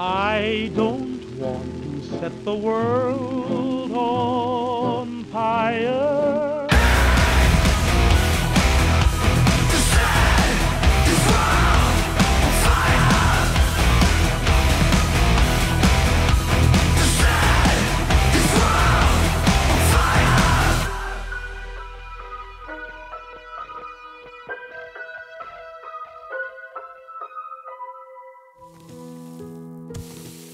I don't want to set the world on fire.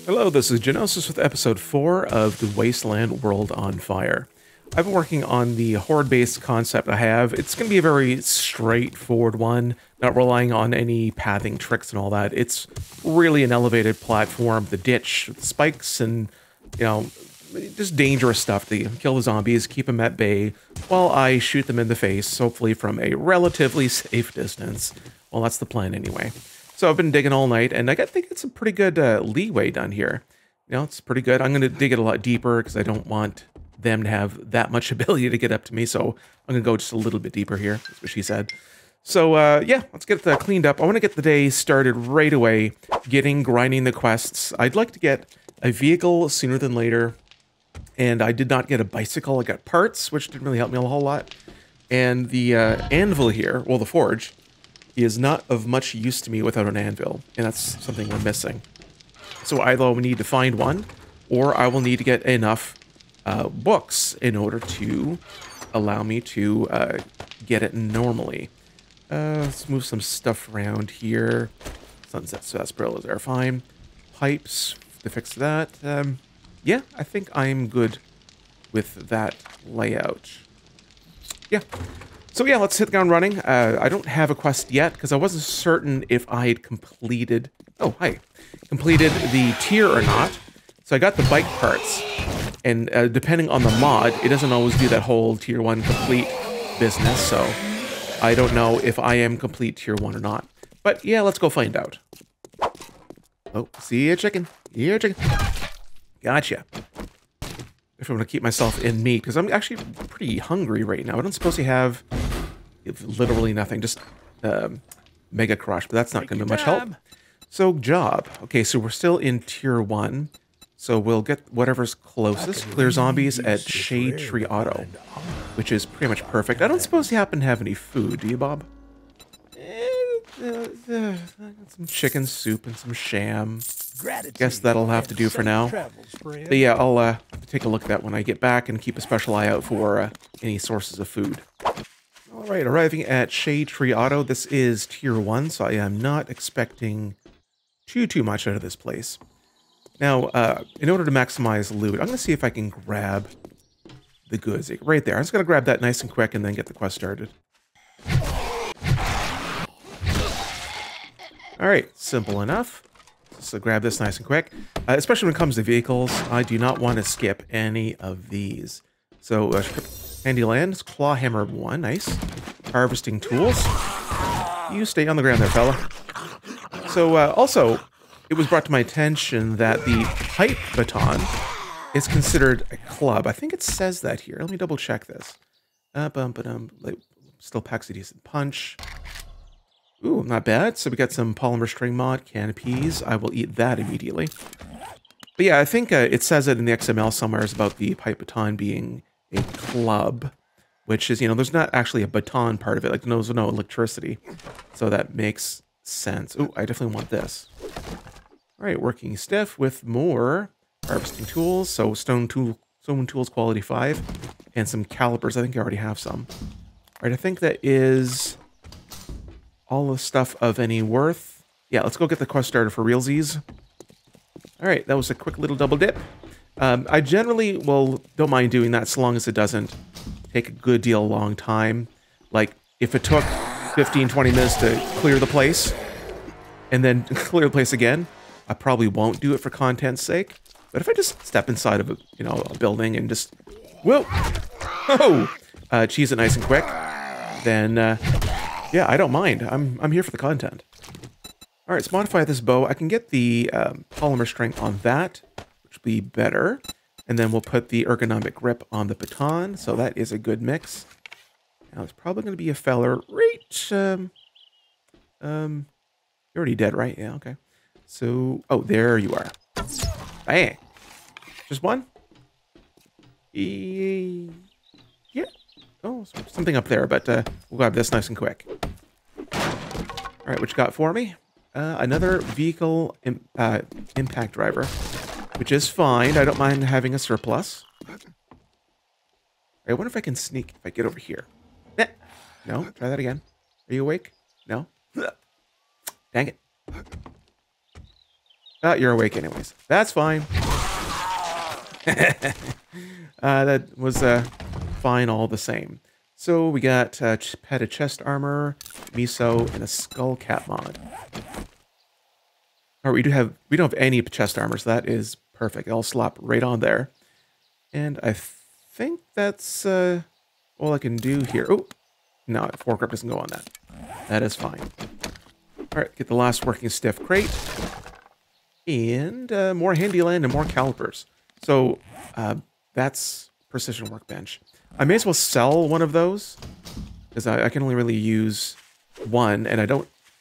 Hello, this is Genosis with episode 4 of the Wasteland World on Fire. I've been working on the horde-based concept I have. It's going to be a very straightforward one, not relying on any pathing tricks and all that. It's really an elevated platform, the ditch, with spikes and, you know, just dangerous stuff to kill the zombies, keep them at bay, while I shoot them in the face, hopefully from a relatively safe distance. Well, that's the plan anyway. So I've been digging all night, and I think it's a pretty good leeway done here. You know, it's pretty good. I'm going to dig it a lot deeper because I don't want them to have that much ability to get up to me. So I'm going to go just a little bit deeper here. That's what she said. So yeah, let's get that cleaned up. I want to get the day started right away, grinding the quests. I'd like to get a vehicle sooner than later, and I did not get a bicycle. I got parts, which didn't really help me a whole lot. And the anvil here, well, the forge, is not of much use to me without an anvil, and that's something we're missing. So either we need to find one, or I will need to get enough books in order to allow me to get it normally. Let's move some stuff around here. Sunset Sarsaparillas are fine. Pipes to fix that. Yeah, I think I'm good with that layout. Yeah. So yeah, let's hit the ground running. I don't have a quest yet because I wasn't certain if I had completed... Oh, hi. Completed the tier or not. So I got the bike parts. And depending on the mod, it doesn't always do that whole tier 1 complete business. So I don't know if I am complete tier 1 or not. But yeah, let's go find out. Oh, see a chicken. Here, chicken. Gotcha. If I'm going to keep myself in meat, because I'm actually pretty hungry right now. I don't suppose you have... literally nothing, just Mega Crush, but that's not going to be much help. So, job. Okay, so we're still in Tier 1, so we'll get whatever's closest. Clear zombies at Shade Tree Auto, which is pretty much perfect. I don't suppose you happen to have any food, do you, Bob? I got some chicken soup and some sham. Guess that'll have to do for now. But yeah, I'll take a look at that when I get back and keep a special eye out for any sources of food. All right, arriving at Shade Tree Auto. This is Tier 1, so I am not expecting too much out of this place. Now, in order to maximize loot, I'm going to see if I can grab the goods. Right there. I'm just going to grab that nice and quick and then get the quest started. All right, simple enough. So grab this nice and quick. Especially when it comes to vehicles, I do not want to skip any of these. So... Handyland, claw hammer one, nice. Harvesting tools. You stay on the ground there, fella. So, also, it was brought to my attention that the pipe baton is considered a club. I think it says that here. Let me double check this. Still packs a decent punch. Ooh, not bad. So we got some polymer string mod, canopies. I will eat that immediately. But yeah, I think it says it in the XML somewhere about the pipe baton being a club, which is, you know, there's not actually a baton part of it. Like, there's no electricity. So that makes sense. Ooh, I definitely want this. All right, working stiff with more harvesting tools. So stone tools quality 5 and some calipers. I think I already have some. All right, I think that is all the stuff of any worth. Yeah, let's go get the quest starter for realsies. All right, that was a quick little double dip. I generally, don't mind doing that so long as it doesn't take a good deal long time. Like, if it took 15-20 minutes to clear the place, and then clear the place again, I probably won't do it for content's sake. But if I just step inside of a, you know, a building and just, whoa, oh, cheese it nice and quick, then, yeah, I don't mind. I'm here for the content. All right, let's modify this bow. I can get the polymer string on that. Be better, and then we'll put the ergonomic grip on the baton, so that is a good mix. Now it's probably going to be a feller, right? You're already dead, right? Yeah, okay. So, oh, there you are. Bang. Just one? Yeah. Oh, something up there, but we'll grab this nice and quick. All right, what you got for me? Another vehicle impact driver, which is fine. I don't mind having a surplus. I wonder if I can sneak if I get over here. No, try that again. Are you awake? No? Dang it. Oh, you're awake anyways. That's fine. That was fine all the same. So we got a pad of chest armor, miso, and a skull cap mod. All right, we don't have any chest armor, so that is perfect. I'll slap right on there. And I think that's all I can do here. Oh, no, foregrip doesn't go on that. That is fine. All right, get the last working stiff crate. And more Handyland and more calipers. So that's Precision Workbench. I may as well sell one of those, because I can only really use one, and I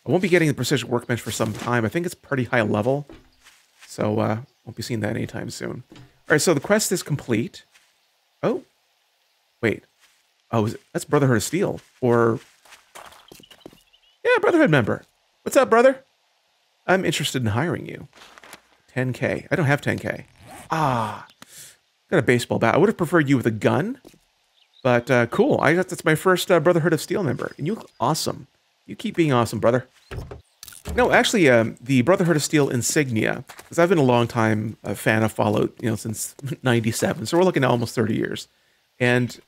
won't be getting the Precision Workbench for some time. I think it's pretty high level, so won't be seeing that anytime soon. All right, so the quest is complete. Oh, wait. Oh, that's Brotherhood of Steel, or... Yeah, Brotherhood member. What's up, brother? I'm interested in hiring you. 10K. I don't have 10K. Ah, got a baseball bat. I would have preferred you with a gun. But cool, I guess that's my first Brotherhood of Steel member. And you look awesome. You keep being awesome, brother. No, actually, the Brotherhood of Steel insignia, because I've been a long time fan of Fallout, you know, since '97. So we're looking at almost 30 years. And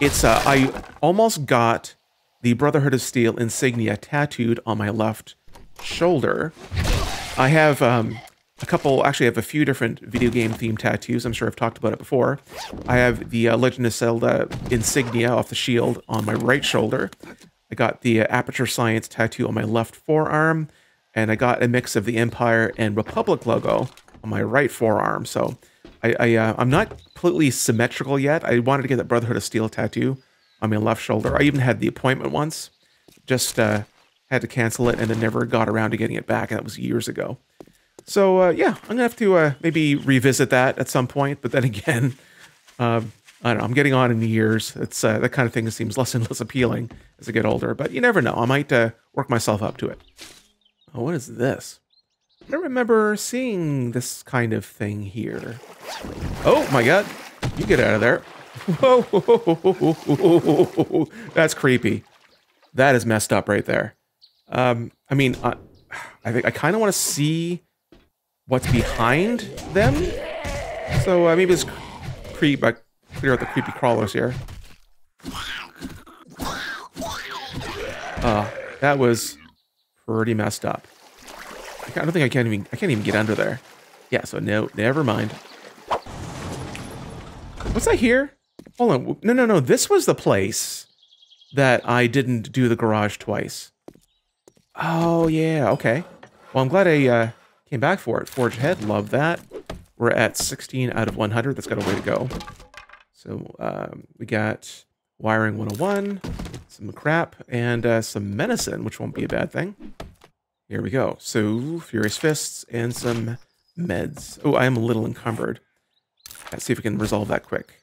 it's I almost got the Brotherhood of Steel insignia tattooed on my left shoulder. I have a few different video game themed tattoos. I'm sure I've talked about it before. I have the Legend of Zelda insignia off the shield on my right shoulder. I got the Aperture Science tattoo on my left forearm. And I got a mix of the Empire and Republic logo on my right forearm. So I'm not completely symmetrical yet. I wanted to get that Brotherhood of Steel tattoo on my left shoulder. I even had the appointment once. Just had to cancel it and then never got around to getting it back. And that was years ago. So, yeah, I'm going to have to maybe revisit that at some point. But then again, I don't know. I'm getting on in the years. It's that kind of thing that seems less and less appealing as I get older. But you never know. I might work myself up to it. Oh, what is this? I don't remember seeing this kind of thing here. Oh, my God. You get out of there. Whoa. That's creepy. That is messed up right there. I mean, I think I kind of want to see... what's behind them. So maybe it's clear out the creepy crawlers here. That was pretty messed up. I don't think I can't even get under there. Yeah, so no, never mind. What's that here? Hold on, no, this was the place that I didn't do the garage twice. Oh yeah, okay. Well, I'm glad I, came back for it. Forge ahead, love that. We're at 16 out of 100. That's got a way to go. So we got wiring 101, some crap, and some medicine, which won't be a bad thing. Here we go. So Furious Fists and some meds. Oh, I am a little encumbered. Let's see if we can resolve that quick.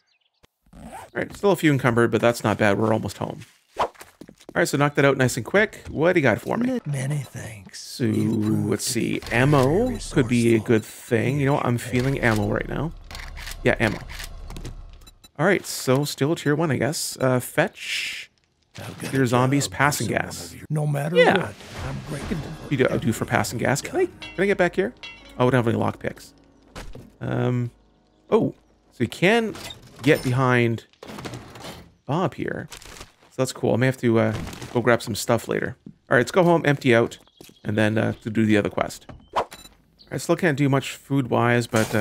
All right, still a few encumbered, but that's not bad. We're almost home. All right, so knock that out nice and quick. What do you got for me? Not many thanks. So, let's see. Ammo could be a good thing. You know what? I'm feeling ammo right now. Yeah, ammo. All right, so still tier 1, I guess. Fetch. Clear zombies, passing gas. No matter what, I'm breaking them. I do for passing gas. Can I get back here? Oh, I don't have any lockpicks. Oh, so you can get behind Bob here. So that's cool. I may have to go grab some stuff later. All right, let's go home, empty out, and then to do the other quest. All right, still can't do much food-wise, but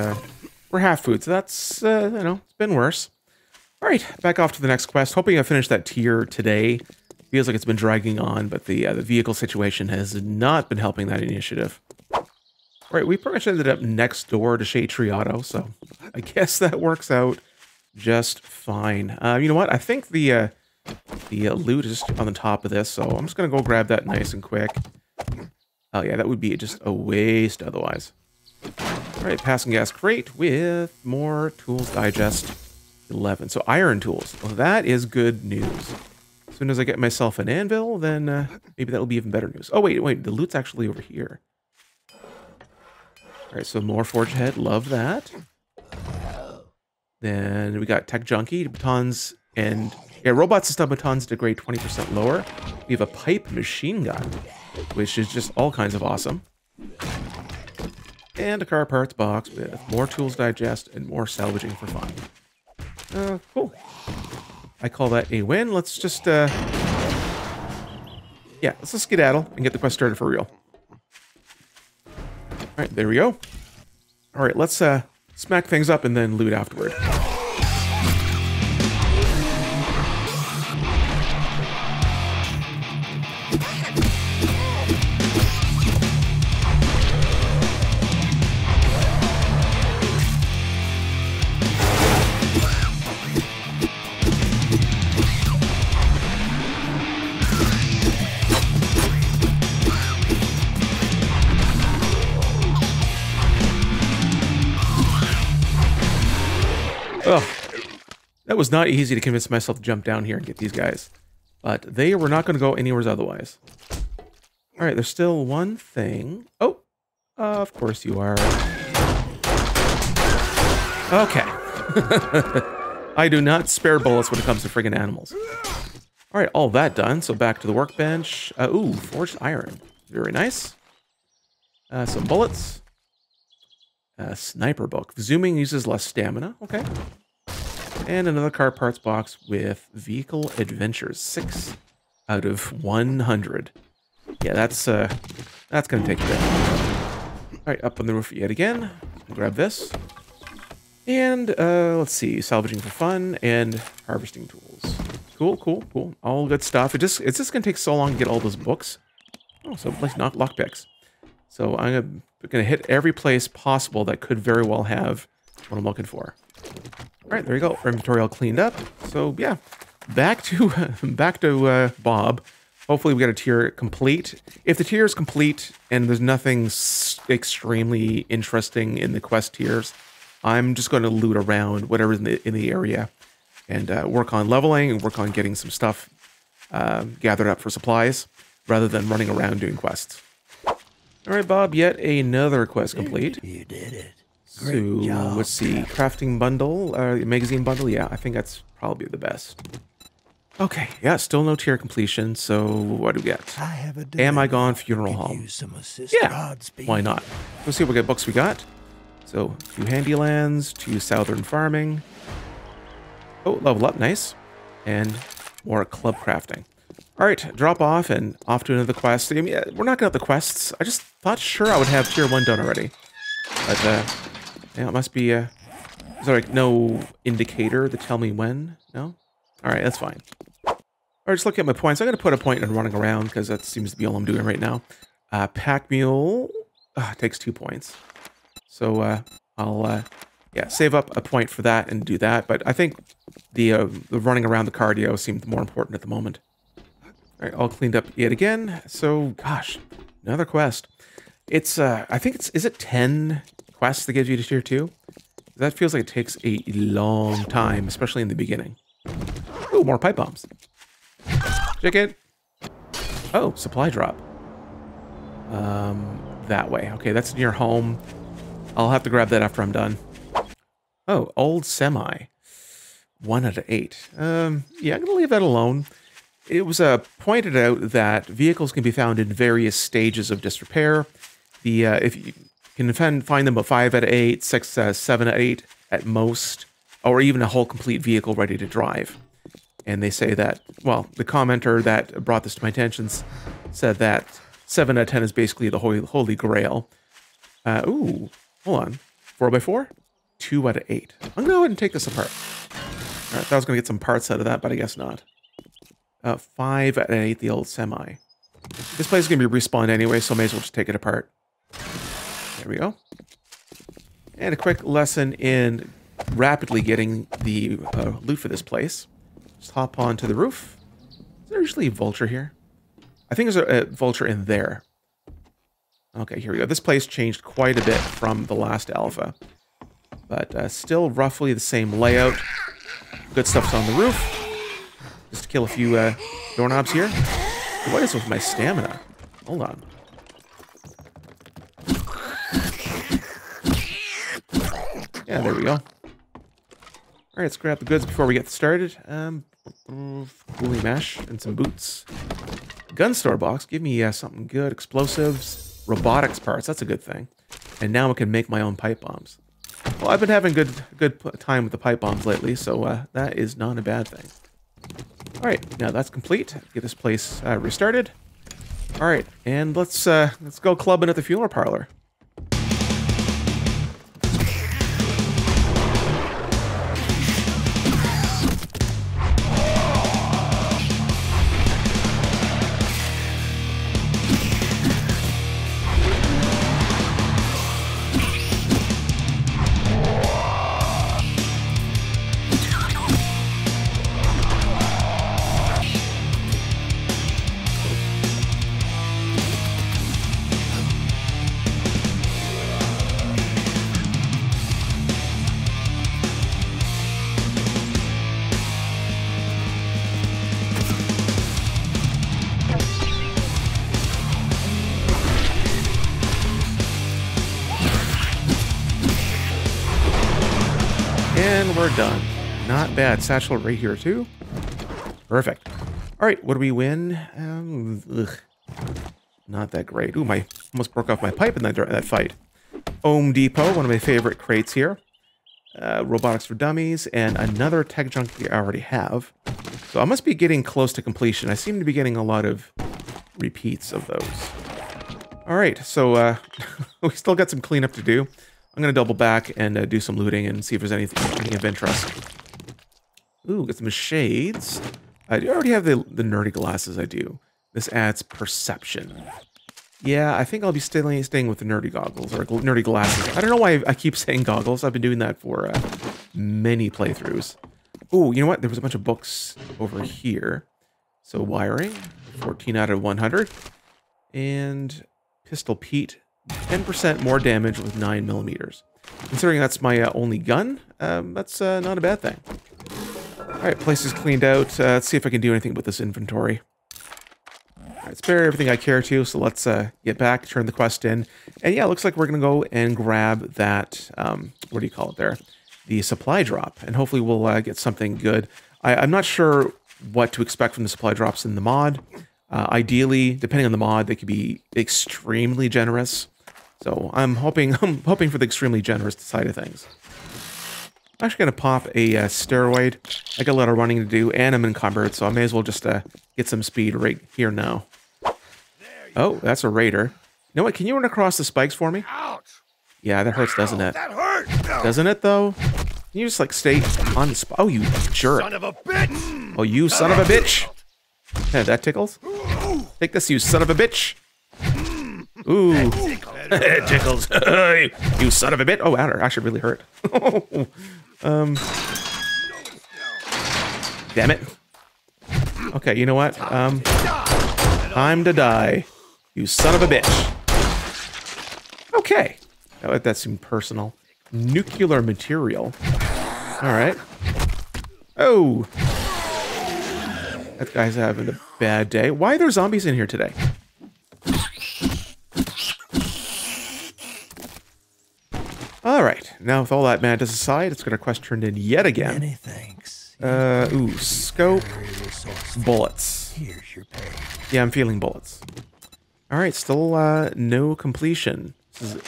we're half food, so that's, you know, it's been worse. All right, back off to the next quest. Hoping I finish that tier today. Feels like it's been dragging on, but the vehicle situation has not been helping that initiative. All right, we pretty much ended up next door to Shade Tree Auto, so I guess that works out just fine. You know what? I think the loot is on the top of this, so I'm just going to go grab that nice and quick. Oh yeah, that would be just a waste otherwise. All right, passing gas crate with more tools digest 11. So iron tools. Well, that is good news. As soon as I get myself an anvil, then maybe that'll be even better news. Oh, wait, the loot's actually over here. All right, so more forge head, love that. Then we got tech junkie, batons, and yeah, robot system batons degrade 20% lower. We have a pipe machine gun, which is just all kinds of awesome. And a car parts box with more tools digest and more salvaging for fun. Cool. I call that a win. Let's just, yeah, let's just skedaddle and get the quest started for real. All right, there we go. All right, let's smack things up and then loot afterward. That was not easy to convince myself to jump down here and get these guys. But they were not going to go anywhere otherwise. All right, there's still one thing. Oh, of course you are. Okay. I do not spare bullets when it comes to friggin' animals. All right, all that done. So back to the workbench. Ooh, forged iron. Very nice. Some bullets. Sniper book. Zooming uses less stamina. Okay. And another car parts box with vehicle adventures. 6 out of 100. Yeah, that's gonna take a bit. All right, up on the roof yet again. Grab this. And let's see, salvaging for fun and harvesting tools. Cool, cool, cool. All good stuff. It's just gonna take so long to get all those books. Oh, so like not lockpicks. So I'm gonna hit every place possible that could very well have what I'm looking for. All right, there you go. Our inventory all cleaned up. So yeah, back to Bob. Hopefully we got a tier complete. If the tier is complete and there's nothing extremely interesting in the quest tiers, I'm just going to loot around whatever's in the area and work on leveling and work on getting some stuff gathered up for supplies rather than running around doing quests. All right, Bob, yet another quest complete. You did it. So, let's see, crafting bundle, magazine bundle, yeah, I think that's probably the best. Okay, yeah, still no tier completion, so what do we get? Am I Gone Funeral Home? Yeah, why not? Let's see what books we got. So, 2 Handy Lands, 2 Southern Farming. Oh, level up, nice. And more club crafting. All right, drop off and off to another quest. I mean, we're knocking out the quests. I just thought sure I would have tier 1 done already. But, yeah, it must be, is there, like, no indicator to tell me when? No? Alright, that's fine. Alright, just looking at my points. I'm going to put a point in running around, because that seems to be all I'm doing right now. Pack mule takes 2 points. So, I'll, yeah, save up a point for that and do that. But I think the running around, the cardio seemed more important at the moment. Alright, all cleaned up yet again. So, gosh, another quest. It's, I think it's, is it 10... quests that gives you to tier 2. That feels like it takes a long time, especially in the beginning. Ooh, more pipe bombs. Check it. Oh, supply drop. That way. Okay, that's near home. I'll have to grab that after I'm done. Oh, old semi. 1 out of 8. Yeah, I'm going to leave that alone. It was pointed out that vehicles can be found in various stages of disrepair. The, if you can find them at 5 out of 8, 6, 7 out of 8 at most, or even a whole complete vehicle ready to drive. And they say that, well, the commenter that brought this to my attention said that 7 out of 10 is basically the holy grail. Ooh, hold on. 4x4? 2 out of 8. I'm going to go ahead and take this apart. All right, I was going to get some parts out of that, but I guess not. 5 out of 8, the old semi. This place is going to be respawned anyway, so I may as well just take it apart. There we go. And a quick lesson in rapidly getting the loot for this place. Just hop onto the roof. Is there usually a vulture here? I think there's a vulture in there. Okay, here we go. This place changed quite a bit from the last alpha. But still roughly the same layout. Good stuff's on the roof. Just to kill a few doorknobs here. What is with my stamina? Hold on. Yeah, there we go. All right, let's grab the goods before we get started. Coolie mash and some boots. Gun store box. Give me something good. Explosives. Robotics parts. That's a good thing. And now I can make my own pipe bombs. Well, I've been having good time with the pipe bombs lately, so that is not a bad thing. All right, now that's complete. Get this place restarted. All right, and let's go clubbing at the funeral parlor. We're done. Not bad. Satchel right here too. Perfect. All right, what do we win? Not that great. Ooh, I almost broke off my pipe in that fight. Home Depot, one of my favorite crates here. Robotics for Dummies, and another tech junk that I already have. So I must be getting close to completion. I seem to be getting a lot of repeats of those. All right, so we still got some cleanup to do. I'm going to double back and do some looting and see if there's anything of interest. Ooh, got some shades. I already have the nerdy glasses, I do. This adds perception. Yeah, I think I'll be staying with the nerdy goggles, or nerdy glasses. I don't know why I keep saying goggles. I've been doing that for many playthroughs. Ooh, you know what? There was a bunch of books over here. So wiring, 14 out of 100. And Pistol Pete. 10% more damage with 9mm. Considering that's my only gun, that's not a bad thing. Alright, place is cleaned out. Let's see if I can do anything with this inventory. Alright, spare everything I care to, so let's get back, turn the quest in. And yeah, it looks like we're going to go and grab that, what do you call it there? The supply drop, and hopefully we'll get something good. I'm not sure what to expect from the supply drops in the mod. Ideally, depending on the mod, they could be extremely generous. So I'm hoping for the extremely generous side of things. I'm actually going to pop a steroid. I got a lot of running to do, and I'm encumbered, so I may as well just get some speed right here now. Oh, that's a raider. You know what? Can you run across the spikes for me? Ouch. Yeah, that hurts, doesn't it? That hurts. Doesn't it though? Can you just like stay on the spot? Oh, you jerk! Son of a bitch! Oh, you son of a bitch! Yeah, that tickles. Take this, you son of a bitch! Ooh. It tickles. You son of a bit. Oh, that actually really hurt. Damn it. Okay, you know what? Time to die. You son of a bitch. Okay. That seemed personal. Nuclear material. Alright. Oh. That guy's having a bad day. Why are there zombies in here today? Alright, now with all that madness aside, let's get our quest turned in yet again. Many thanks. Ooh, scope, bullets. Here's your pay. Yeah, I'm feeling bullets. Alright, still no completion. This is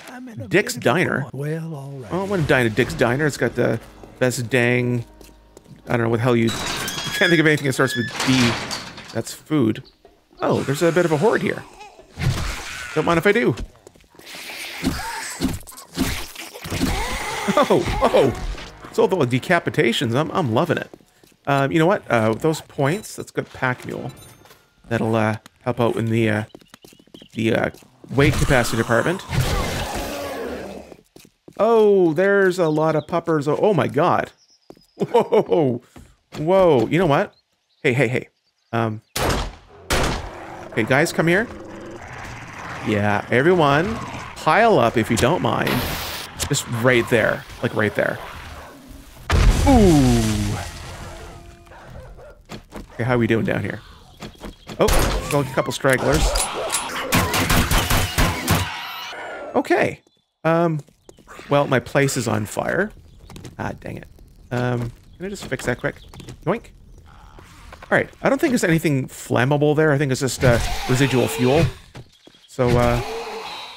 Dick's Diner. Well, alright. Oh, I want to dine at Dick's Diner. It's got the best dang... I don't know what the hell you... Can't think of anything that starts with D. That's food. Oh, there's a bit of a horde here. Don't mind if I do. Oh! So the decapitations, I'm loving it. You know what? With those points, that's good pack mule. That'll help out in the weight capacity department. Oh, there's a lot of puppers. Oh my god! Whoa, whoa! You know what? Hey, hey, hey! Hey, guys, come here! Yeah, everyone, pile up if you don't mind. Just right there, like right there. Ooh. Okay, how are we doing down here? Oh, got a couple stragglers. Okay. Well, my place is on fire. Ah, dang it. Can I just fix that quick? Yoink. Alright, I don't think there's anything flammable there. I think it's just residual fuel. So,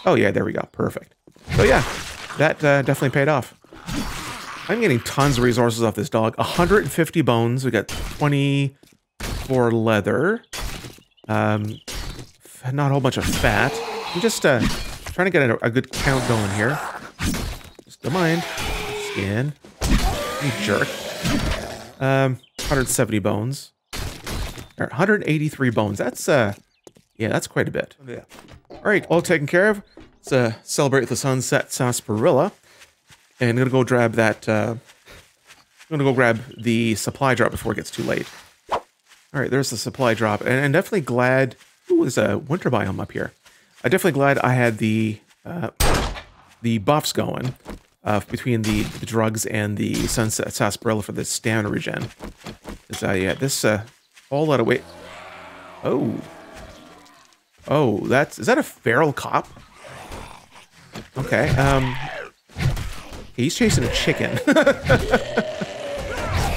oh yeah, there we go. Perfect. So yeah, that definitely paid off. I'm getting tons of resources off this dog. 150 bones. We got 24 leather. Not a whole bunch of fat. I'm just trying to get a good count going here. Just don't mind. Skin. You jerk. 170 bones. All right, 183 bones. That's yeah, that's quite a bit. Yeah. All right, all taken care of. Let's celebrate the sunset sarsaparilla, and I'm gonna go grab that. I'm gonna go grab the supply drop before it gets too late. All right, there's the supply drop, and I'm definitely glad. Ooh, there's a winter biome up here. I'm definitely glad I had the buffs going. Between the drugs and the sunset sarsaparilla for the stamina regen. Yeah, this whole lot of weight. Oh. Oh, that's... Is that a feral cop? Okay, he's chasing a chicken.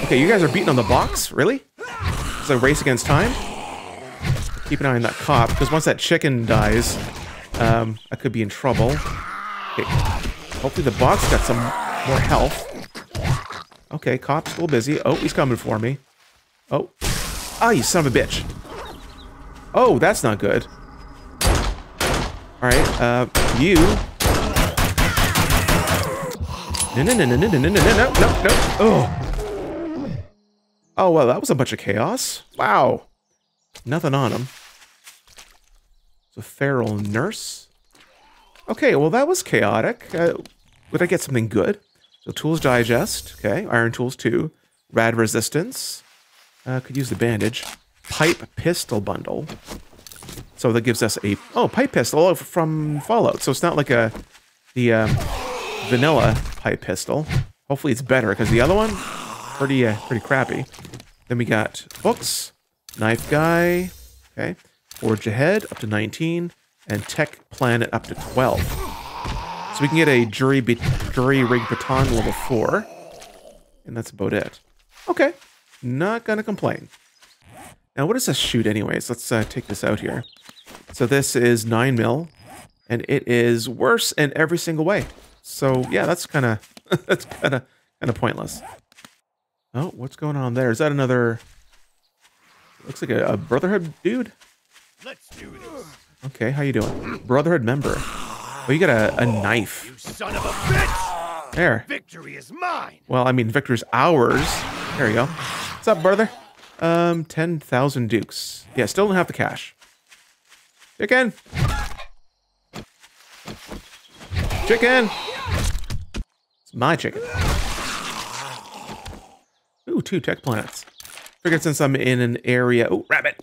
Okay, you guys are beating on the box? Really? It's a race against time? Keep an eye on that cop, because once that chicken dies, I could be in trouble. Okay. Hopefully the box got some more health. Okay, cop's still busy. Oh, he's coming for me. Oh. Ah, you son of a bitch. Oh, that's not good. Alright, you. No. Oh. Oh, well, that was a bunch of chaos. Wow. Nothing on him. It's a feral nurse. Okay, well, that was chaotic. Would I get something good? So tools digest. Okay, iron tools 2. Rad resistance. Could use the bandage. Pipe pistol bundle. So that gives us a... Oh, pipe pistol from Fallout. So it's not like a vanilla pipe pistol. Hopefully it's better, because the other one, pretty crappy. Then we got books. Knife guy. Okay. Forge ahead, up to 19. And Tech Planet up to 12. So we can get a jury rig baton level 4. And that's about it. Okay. Not gonna complain. Now what does this shoot anyways? Let's take this out here. So this is 9 mil. And it is worse in every single way. So yeah, that's kinda that's kinda pointless. Oh, what's going on there? Is that another... Looks like a Brotherhood dude? Let's do this. Okay, how you doing? Brotherhood member. Oh, you got a knife. You son of a bitch! There. Victory is mine! Well, I mean, victory's ours. There you go. What's up, brother? 10,000 dukes. Yeah, still don't have the cash. Chicken! Chicken! It's my chicken. Ooh, 2 tech planets. Figured since I'm in an area... Ooh, rabbit!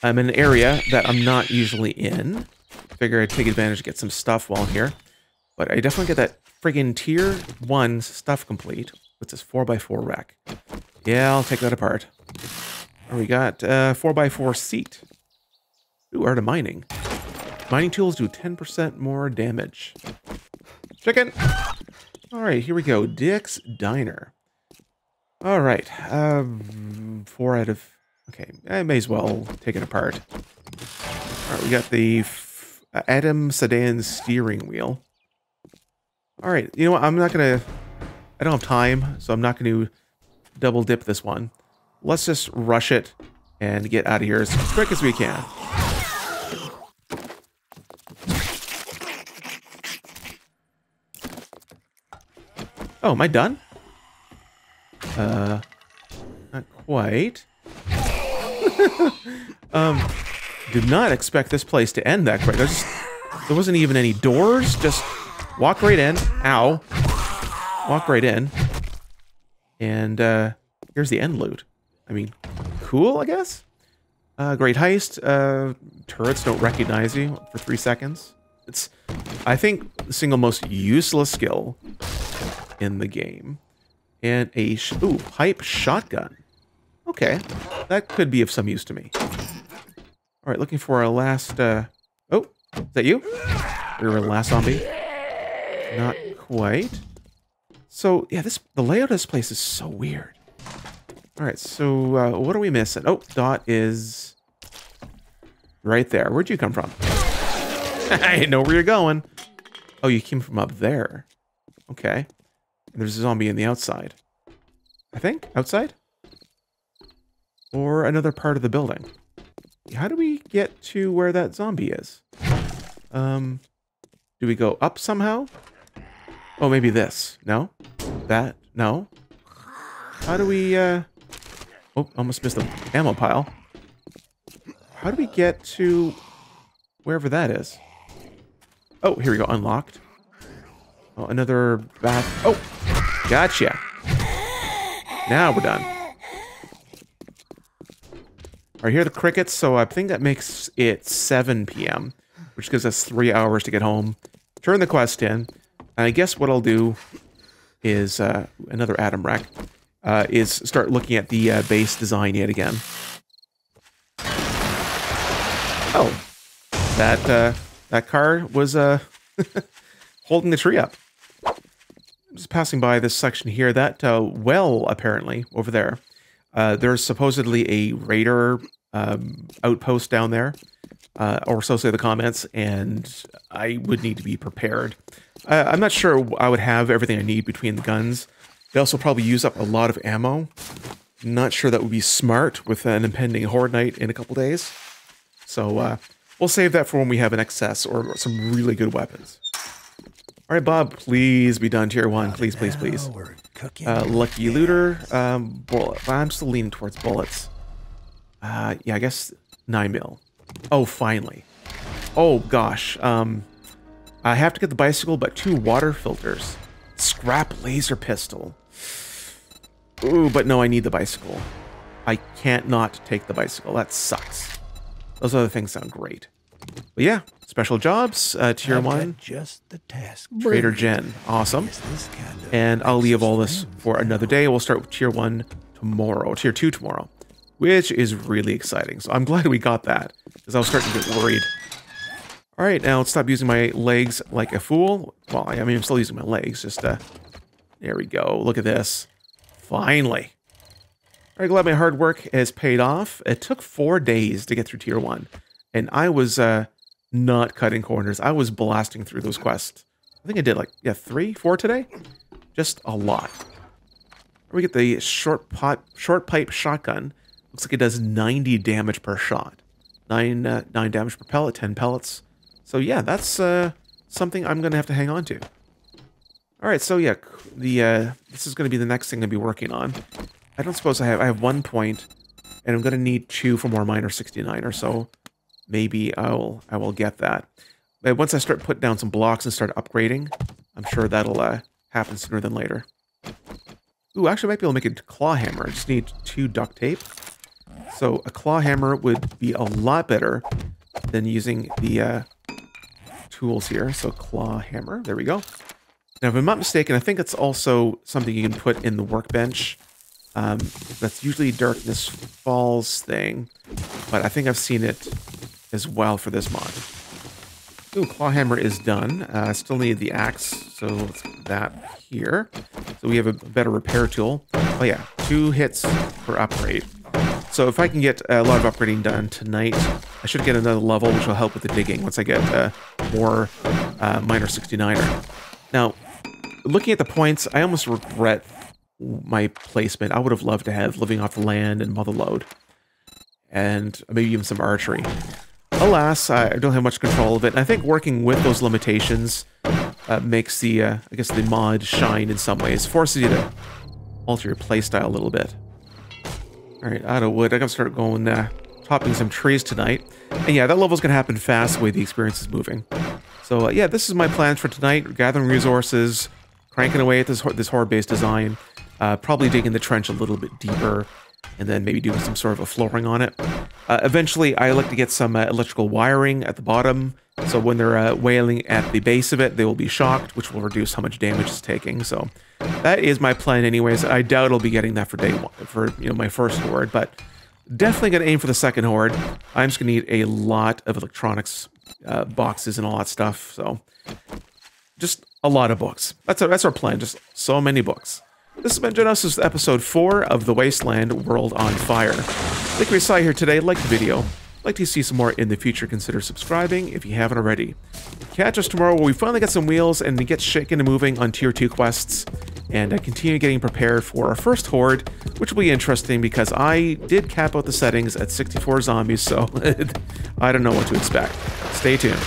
I'm in an area that I'm not usually in. Figure I'd take advantage to get some stuff while I'm here. But I definitely get that friggin' tier 1 stuff complete. What's this 4x4 rack? Yeah, I'll take that apart. We got 4x4 seat. Ooh, art of mining. Mining tools do 10% more damage. Chicken! Alright, here we go. Dick's Diner. Alright. 4 out of... Okay, I may as well take it apart. All right, we got the Adam Sedan steering wheel. All right, you know what? I'm not going to... I don't have time, so I'm not going to double dip this one. Let's just rush it and get out of here as quick as we can. Oh, am I done? Not quite. Did not expect this place to end that quick. There wasn't even any doors. Just walk right in. Ow. Walk right in. And here's the end loot. I mean, cool, I guess? Great heist. Turrets don't recognize you for 3 seconds. It's, I think, the single most useless skill in the game. And a pipe shotgun. Okay, that could be of some use to me. All right, looking for our last. Oh, is that you? You're our last zombie. Not quite. So yeah, the layout of this place is so weird. All right, so what are we missing? Oh, Dot is right there. Where'd you come from? I didn't know where you're going. Oh, you came from up there. Okay. And there's a zombie in the outside. I think? Outside? Or another part of the building. How do we get to where that zombie is? Do we go up somehow? Oh, maybe this. No? That? No? How do we, Oh, almost missed the ammo pile. How do we get to wherever that is? Oh, here we go. Unlocked. Oh, another bath. Oh, gotcha. Now we're done. All right, here are the crickets. So I think that makes it 7 p.m., which gives us 3 hours to get home, turn the quest in. And I guess what I'll do is another atom rack is start looking at the base design yet again. Oh, that car was holding the tree up. Just passing by this section here, that well, apparently, over there. There's supposedly a raider outpost down there, or so say the comments, and I would need to be prepared. I'm not sure I would have everything I need between the guns. They also probably use up a lot of ammo. Not sure that would be smart with an impending horde night in a couple days. So we'll save that for when we have an excess or some really good weapons. All right, Bob, please be done tier 1. Please, please, please. Lucky looter. Bullet. I'm still leaning towards bullets. Yeah, I guess 9mm. Oh, finally. Oh, gosh. I have to get the bicycle, but 2 water filters. Scrap laser pistol. Ooh, but no, I need the bicycle. I can't not take the bicycle. That sucks. Those other things sound great. But yeah, special jobs, tier 1. Just the task. Trader Jen, awesome. And I'll leave all this for another day. We'll start with tier 1 tomorrow, tier 2 tomorrow, which is really exciting. So I'm glad we got that, because I was starting to get worried. All right, now let's stop using my legs like a fool. Well, I mean, I'm still using my legs, just, there we go. Look at this. Finally. All right, glad my hard work has paid off. It took 4 days to get through tier 1. And I was not cutting corners. I was blasting through those quests. I think I did like, yeah, 3, 4 today. Just a lot. We get the short pipe shotgun. Looks like it does 90 damage per shot. 9 damage per pellet, 10 pellets. So yeah, that's something I'm going to have to hang on to. All right, so yeah, the this is going to be the next thing I'm going to be working on. I don't suppose I have 1 point, and I'm going to need 2 for more minor 69 or so. Maybe I will get that. But once I start putting down some blocks and start upgrading, I'm sure that'll happen sooner than later. Ooh, actually I might be able to make a claw hammer. I just need 2 duct tape. So a claw hammer would be a lot better than using the tools here. So claw hammer, there we go. Now if I'm not mistaken, I think it's also something you can put in the workbench. That's usually Darkness Falls thing, but I think I've seen it as well for this mod. Ooh, clawhammer is done. I still need the axe, so let's put that here. So we have a better repair tool. Oh yeah, 2 hits per upgrade. So if I can get a lot of upgrading done tonight, I should get another level, which will help with the digging once I get more minor 69er. Now, looking at the points, I almost regret my placement. I would have loved to have living off the land and mother load, and maybe even some archery. Alas, I don't have much control of it. And I think working with those limitations makes the, I guess, the mod shine in some ways. Forces you to alter your playstyle a little bit. All right, out of wood. I gotta start going, topping some trees tonight. And yeah, that level's gonna happen fast the way the experience is moving. So yeah, this is my plans for tonight: gathering resources, cranking away at this horde-based design. Probably digging the trench a little bit deeper, and then maybe doing some sort of a flooring on it. Eventually, I like to get some electrical wiring at the bottom, So when they're wailing at the base of it, they will be shocked, which will reduce how much damage it's taking. So that is my plan anyways. I doubt I'll be getting that for day one, for, you know, my first horde, but definitely going to aim for the second horde. I'm just going to need a lot of electronics boxes and all that stuff. So just a lot of books. That's our plan. Just so many books. This has been Genosis, episode 4 of The Wasteland World on Fire. Like we saw here today, like the video. Like to see some more in the future, consider subscribing if you haven't already. Catch us tomorrow where we finally get some wheels and get shaken and moving on tier 2 quests, and continue getting prepared for our first horde, which will be interesting because I did cap out the settings at 64 zombies, so I don't know what to expect. Stay tuned.